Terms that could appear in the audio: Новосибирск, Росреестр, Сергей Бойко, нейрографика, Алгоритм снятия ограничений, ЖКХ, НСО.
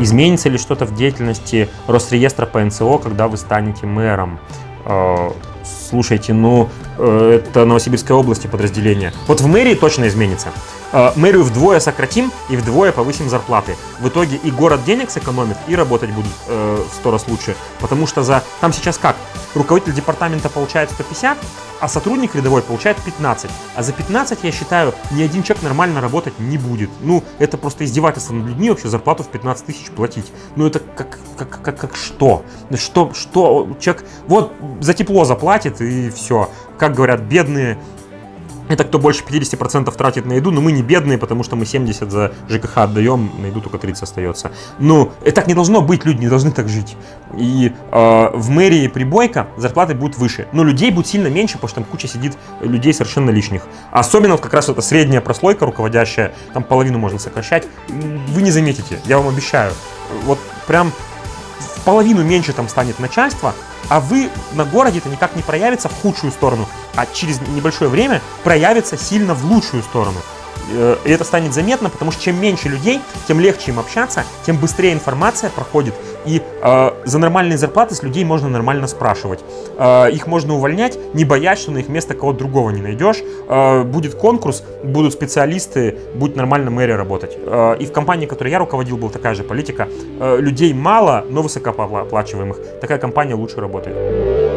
Изменится ли что-то в деятельности Росреестра по НСО, когда вы станете мэром? Слушайте, ну, это Новосибирской области подразделение. Вот в мэрии точно изменится. Мэрию вдвое сократим и вдвое повысим зарплаты. В итоге и город денег сэкономит, и работать будут в 100 раз лучше. Потому что там сейчас как? Руководитель департамента получает 150, а сотрудник рядовой получает 15. А за 15, я считаю, ни один человек нормально работать не будет. Ну, это просто издевательство над людьми, вообще зарплату в 15 тысяч платить. Ну, это как что? Что человек вот за тепло заплатит и все. Как говорят бедные, это кто больше 50% тратит на еду, но мы не бедные, потому что мы 70 за ЖКХ отдаем, на еду только 30 остается. Ну, и так не должно быть, люди не должны так жить. И в мэрии при Бойко зарплаты будут выше, но людей будет сильно меньше, потому что там куча сидит людей совершенно лишних. Особенно вот как раз эта средняя прослойка руководящая, там половину можно сокращать, вы не заметите, я вам обещаю. Вот прям в половину меньше там станет начальство, а вы на городе это никак не проявится в худшую сторону, а через небольшое время проявится сильно в лучшую сторону. И это станет заметно, потому что чем меньше людей, тем легче им общаться, тем быстрее информация проходит. И за нормальные зарплаты с людей можно нормально спрашивать. Их можно увольнять, не боясь, что на их место кого-то другого не найдешь. Будет конкурс, будут специалисты, будет нормально мэрия работать. И в компании, которой я руководил, была такая же политика. Людей мало, но высокооплачиваемых. Такая компания лучше работает.